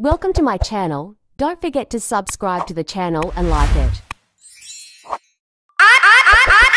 Welcome to my channel. Don't forget to subscribe to the channel and like it. Hey, hey.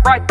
What?